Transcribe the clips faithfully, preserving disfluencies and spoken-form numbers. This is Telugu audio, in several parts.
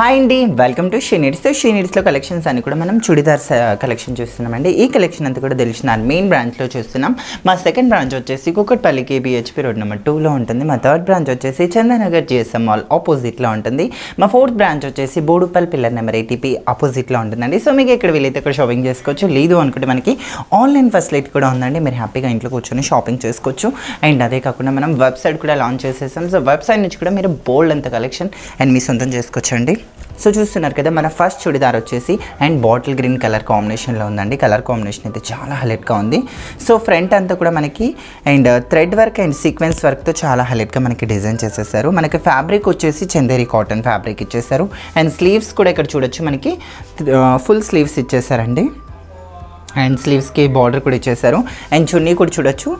हाई अंडी वेलकम टू షినిర్స్ तो షినిర్స్ कलेक्शन्स अभी मैं चूड़ीदार्स कलेक्शन चूस्तामें कलेक्शन अंत दिल्चनार मेन ब्रांच चूस्म सैकंड ब्रांच वे Kukatpally KPHB road number two उ थर्ड ब्रांच वे चंदनगर जीएसएम मॉल आपोजिट उ फोर्थ ब्रांच वे Boduppal pillar number ATP opposite उ सो मैं इक वीलो शॉपिंग लेकिन मन की ऑनलाइन फैसिलिटी उ मेरे हैप्पीगा इंट्लो कूर्चोनि शॉपिंग चेसुकोवच्चु अंड अदे काकुंडा मैं वेबसाइट लांच चेसाम सो वेबसाइट नुंचि कूडा मेरे बोल्ड अंत कलेक्शन अंड मी सोंतं चेसुकोवच्चंडी सो चूस्तुन्नारु कदा मन फस्ट चूड़ीदार वच्चेसी and bottle green colour combination लो उंदंडी कलर कांबिनेशन अयिते चाला हाईलाइट गा उंदी सो फ्रंट अंता कूडा मनकी and thread work and sequence work तो चाला हाईलाइट गा मनकी डिजाइन चेसेसारु मनकी फैब्रिक वच्चेसी चंदेरी काटन फैब्रिक इच्चेसारु अंड स्लीव्स कूडा इक्कड चूडొచ్చు मनकी फुल स्लीव्स इच्चेसारंडी अंड स्लीव्स की बॉर्डर कूडा इच्चेसारु अंड चुन्नी कूडा चूडొచ్చు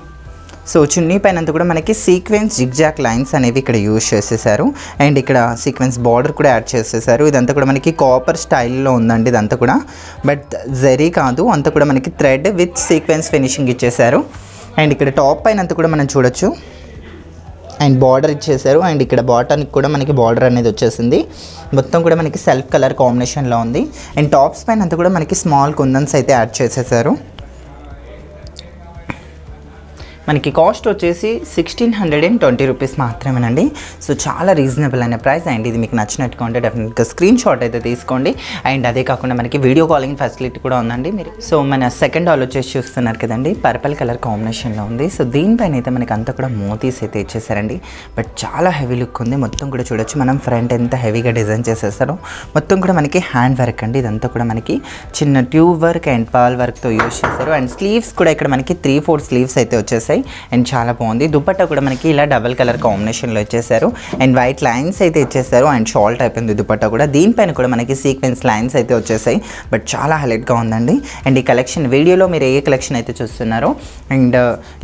सो चुन्नी पैन अंत मन की सीक्वेंस जिग्जाक लाइन्स अने यूजार अंड इक सीक्वेंस बॉर्डर याडेसो इदंत मन की कापर स्टाइल्लो इदंत बट जरी का अंत मन की थ्रेड विथ सीक्वेंस फिनिशिंग इच्चेसारु अंड इक टॉप पैन अंत मन चूडొచ్చు अंड बॉर्डर इच्चेसारु अंड इक बॉटम की मन की बॉर्डर अनेदी మొత్తం मन की सेल्फ कलर कांबिनेशन लो उंदी अंड टॉप्स पैन अंत मन की स्मॉल कुंदन्स अयिते याड चेसेसारु मन की कास्ट वे sixteen hundred and twenty rupees मतमेन सो चाला रीजनबल अने प्राइस अंड इदी मीकु नच्चिनट्टुंटे डेफिनेटली स्क्रीन शॉट अयिते तीसुकोंडी अंड अदे काकुंडा मनकी वीडियो कॉलिंग फैसिलिटी कूडा उंदंडी मीरु सो मन सेकंड हाल वच्चेसी चूस्तुन्नारु कदंडी पर्पल कलर कांबिनेशन लो उंदी सो दीनिपैन अयिते मनकी अंता कूडा मोतीस अयिते इच्चेसारंडी बट चाला हेवी लुक उंदी मोत्तं कूडा चूडొచ్చు मन फ्रंट एंत हेवीगा डिजाइन चेसेसारो मोत्तं कूडा मनकी हैंड वर्क अंडी इदंता कूडा मनकी चिन्न tube work and pearl work तो यूज चेशारु अंड स्लीव्स कूडा इक्कड मनकी थ्री फोर्थ स्लीव्स अयिते वच्चेसायि అండ్ చాలా బాగుంది దుపట్టా కూడా మనకి ఇలా డబుల్ కలర్ కాంబినేషన్ లో ఇచ్చేశారు అండ్ వైట్ లైన్స్ అయితే ఇచ్చేశారు అండ్ షాల్ టైప్ ఉంది దుపట్టా కూడా దీనిపైన కూడా మనకి సీక్వెన్స్ లైన్స్ అయితే వచ్చేసాయి బట్ చాలా హైలైట్ గా ఉందండి అండ్ ఈ కలెక్షన్ వీడియోలో మీరు ఏ కలెక్షన్ అయితే చూస్తున్నారో అండ్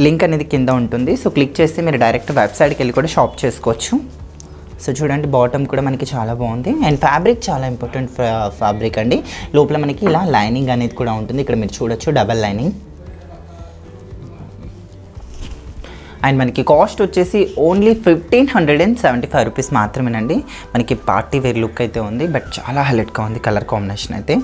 లింక్ అనేది కింద ఉంటుంది సో క్లిక్ చేస్తే మీరు డైరెక్ట్ వెబ్‌సైట్ కి వెళ్ళి కూడా షాప్ చేసుకోవచ్చు సో చూడండి బాటమ్ కూడా మనకి చాలా బాగుంది అండ్ ఫ్యాబ్రిక్ చాలా ఇంపార్టెంట్ ఫ్యాబ్రిక్ అండి లోపల మనకి ఇలా లైనింగ్ అనేది కూడా ఉంటుంది ఇక్కడ మీరు చూడొచ్చు డబుల్ లైనింగ్ అండ్ మనకి కాస్ట్ వచ్చేసి only fifteen seventy five rupees మాత్రమేనండి మనకి పార్టీ వేర్ లుక్ అయితే ఉంది బట్ చాలా హైలైట్ గా ఉంది కలర్ కాంబినేషన్ అయితే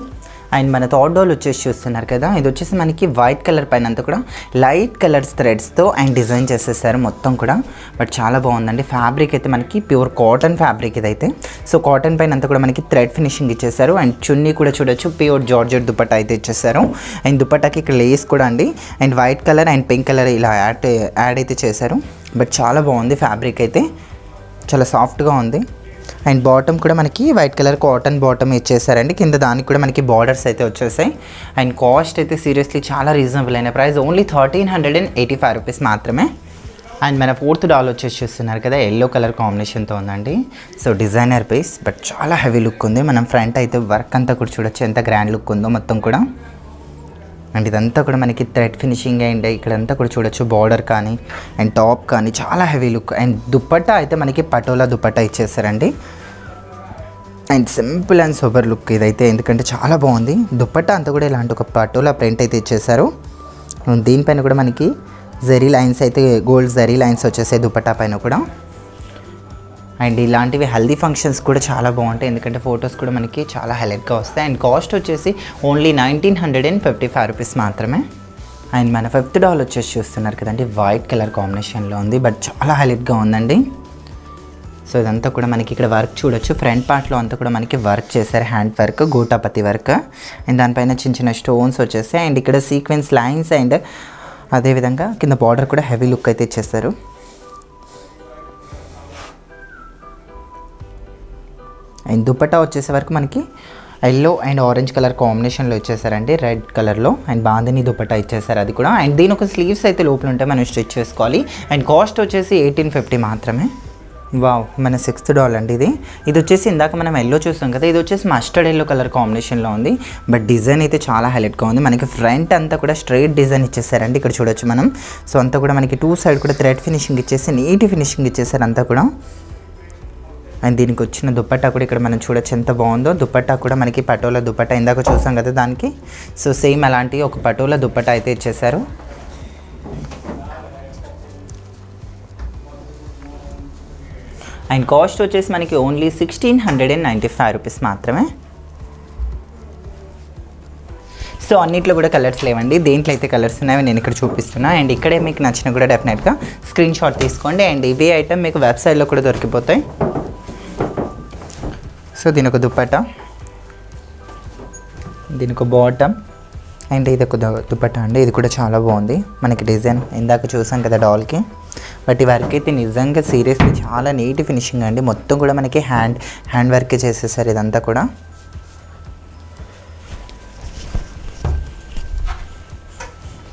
అండ్ మన థర్డ్ డోల్ వచ్చేసి చూస్తున్నారు కదా ఇది వచ్చేసి మనకి వైట్ కలర్ పైన అంతా కూడా లైట్ కలర్స్ థ్రెడ్స్ తో అండ్ డిజైన్ చేసేసారు మొత్తం కూడా బట్ చాలా బాగుందండి ఫ్యాబ్రిక్ అయితే మనకి ప్యూర్ కాటన్ ఫ్యాబ్రిక్ ఇదైతే సో కాటన్ పైన అంతా కూడా మనకి థ్రెడ్ ఫినిషింగ్ ఇచ్చేసారు అండ్ చున్నీ కూడా చూడొచ్చు ప్యూర్ జార్జెట్ దుపట్టా అయితే ఇచ్చేసారు అండ్ దుపట్టాకి ఇక్కడ లేస్ కూడా అండి and white colour and pink colour ఇలా యాడ్ యాడ్ అయితే చేశారు బట్ చాలా బాగుంది ఫ్యాబ్రిక్ అయితే చాలా సాఫ్ట్ గా ఉంది అండ్ బాటమ్ కూడా మనకి వైట్ కలర్ కాటన్ బాటమ్ ఇచ్చేసారండి కింద దానికి కూడా మనకి బార్డర్స్ అయితే వచ్చేసాయి అండ్ కాస్ట్ అయితే సీరియస్లీ చాలా రీజనబుల్ అయిన price only thirteen hundred and eighty five rupees మాత్రమే అండ్ మన ఫోర్త్ డాల్ వచ్చేసి చూస్తున్నారు కదా ఎల్లో కలర్ కాంబినేషన్తో ఉందండి సో డిజైనర్ పీస్ బట్ చాలా హెవీ లుక్ ఉంది మనం ఫ్రంట్ అయితే వర్క్ అంతా కూడా చూడొచ్చు ఎంత గ్రాండ్ లుక్ ఉందో మొత్తం కూడా అండ్ ఇదంతా కూడా మనకి థ్రెడ్ ఫినిషింగ్ అండ్ ఇక్కడంతా కూడా చూడొచ్చు బార్డర్ కానీ అండ్ టాప్ కానీ చాలా హెవీ లుక్ అండ్ దుపట్టా అయితే మనకి పటోలా దుపట్టా ఇచ్చేసారండి and simple and super look ఇదైతే ఎందుకంటే చాలా బాగుంది దుపట్టా అంతా కూడా ఇలాంటి ఒక పటోలా ప్రింట్ అయితే ఇచ్చేసారు దీనిపైన కూడా మనకి జరీ లైన్స్ అయితే గోల్డ్ జరీ లైన్స్ వచ్చేసాయి దుపట్టా పైన కూడా అండ్ ఇలాంటివి హెల్దీ ఫంక్షన్స్ కూడా చాలా బాగుంటాయి ఎందుకంటే ఫొటోస్ కూడా మనకి చాలా హైలైట్గా వస్తాయి అండ్ కాస్ట్ వచ్చేసి only nineteen hundred and fifty five rupees మాత్రమే అండ్ మన ఫిఫ్త్ డాల్ వచ్చేసి చూస్తున్నారు కదండి వైట్ కలర్ కాంబినేషన్లో ఉంది బట్ చాలా హైలైట్గా ఉందండి సో ఇదంతా కూడా మనకి ఇక్కడ వర్క్ చూడొచ్చు ఫ్రంట్ పార్ట్లో అంతా కూడా మనకి వర్క్ చేశారు hand work gota patti work and దానిపైన చిన్న చిన్న స్టోన్స్ వచ్చేసాయి అండ్ ఇక్కడ సీక్వెన్స్ లైన్స్ అండ్ అదేవిధంగా కింద బార్డర్ కూడా హెవీ లుక్ అయితే ఇచ్చేసారు అండ్ దుపట్టా వచ్చేసే వరకు మనకి ఎల్లో అండ్ ఆరెంజ్ కలర్ కాంబినేషన్లో ఇచ్చేసారండి రెడ్ కలర్లో అండ్ బాందిని దుపట్టా ఇచ్చేసారు అది కూడా అండ్ దీని ఒక స్లీవ్స్ అయితే లోపల ఉంటే మనం స్టిచ్ చేసుకోవాలి అండ్ కాస్ట్ వచ్చేసి ఎయిటీన్ ఫిఫ్టీ మాత్రమే వావ్ మన సిక్స్త్ డాల్ అండి ఇది ఇది వచ్చేసి ఇందాక మనం ఎల్లో చూస్తాం కదా ఇది వచ్చేసి మస్టర్డ్ ఎల్లో కలర్ కాంబినేషన్లో ఉంది బట్ డిజైన్ అయితే చాలా హైలైట్గా ఉంది మనకి ఫ్రంట్ అంతా కూడా స్ట్రైట్ డిజైన్ ఇచ్చేసారండి ఇక్కడ చూడొచ్చు మనం సో అంతా కూడా మనకి టూ సైడ్ కూడా థ్రెడ్ ఫినిషింగ్ ఇచ్చేసి నీట్ ఫినిషింగ్ ఇచ్చేసారు అంతా కూడా అండ్ దీనికి వచ్చిన దుపట్టా కూడా ఇక్కడ మనం చూడొచ్చు ఎంత బాగుందో దుపట్టా కూడా మనకి పటోలా దుపట్టా ఇందాక చూసాం కదా దానికి సో సేమ్ అలాంటి ఒక పటోలా దుపట్టా అయితే ఇచ్చేసారు అండ్ కాస్ట్ వచ్చేసి మనకి only sixteen hundred and ninety five rupees మాత్రమే. సో అన్నిట్లో కూడా కలర్స్ లేవండి, దేంట్లో అయితే కలర్స్ ఉన్నాయో నేను ఇక్కడ చూపిస్తున్నా. అండ్ ఇక్కడే మీకు నచ్చిన కూడా డెఫినెట్గా స్క్రీన్ షాట్ తీసుకోండి. అండ్ ఇవే ఐటమ్ మీకు వెబ్సైట్లో కూడా దొరికిపోతాయి. సో దీని ఒక దుప్పట, దీని ఒక బాటమ్, అండ్ ఇది ఒక దుప్పట అండి. ఇది కూడా చాలా బాగుంది మనకి డిజైన్, ఇందాక చూసాం కదా డాల్కి. బట్ ఈ వర్క్ అయితే నిజంగా సీరియస్లీ చాలా నీట్ ఫినిషింగ్ అండి. మొత్తం కూడా మనకి హ్యాండ్ హ్యాండ్ వర్కే చేసేసారు ఇదంతా కూడా.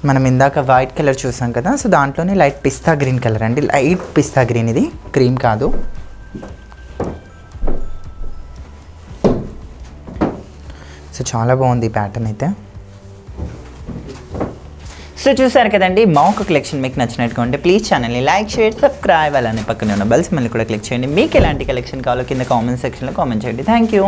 మనం ఇందాక వైట్ కలర్ చూసాం కదా, సో దాంట్లోనే లైట్ పిస్తా గ్రీన్ కలర్ అండి, లైట్ పిస్తా గ్రీన్, ఇది క్రీమ్ కాదు. సో చాలా బాగుంది ఈ ప్యాటర్న్ అయితే. సో చూసారు కదండి మాకు కలెక్షన్. మీకు నచ్చినట్టుగా ఉంటే ప్లీజ్ ఛానల్ని లైక్ చేయండి, సబ్స్క్రైబ్, అలానే పక్కనే ఉన్న బెల్స్ మళ్ళీ కూడా క్లిక్ చేయండి. మీకు ఎలాంటి కలెక్షన్ కావాలో కింద కామెంట్ సెక్షన్లో కామెంట్ చేయండి. Thank you.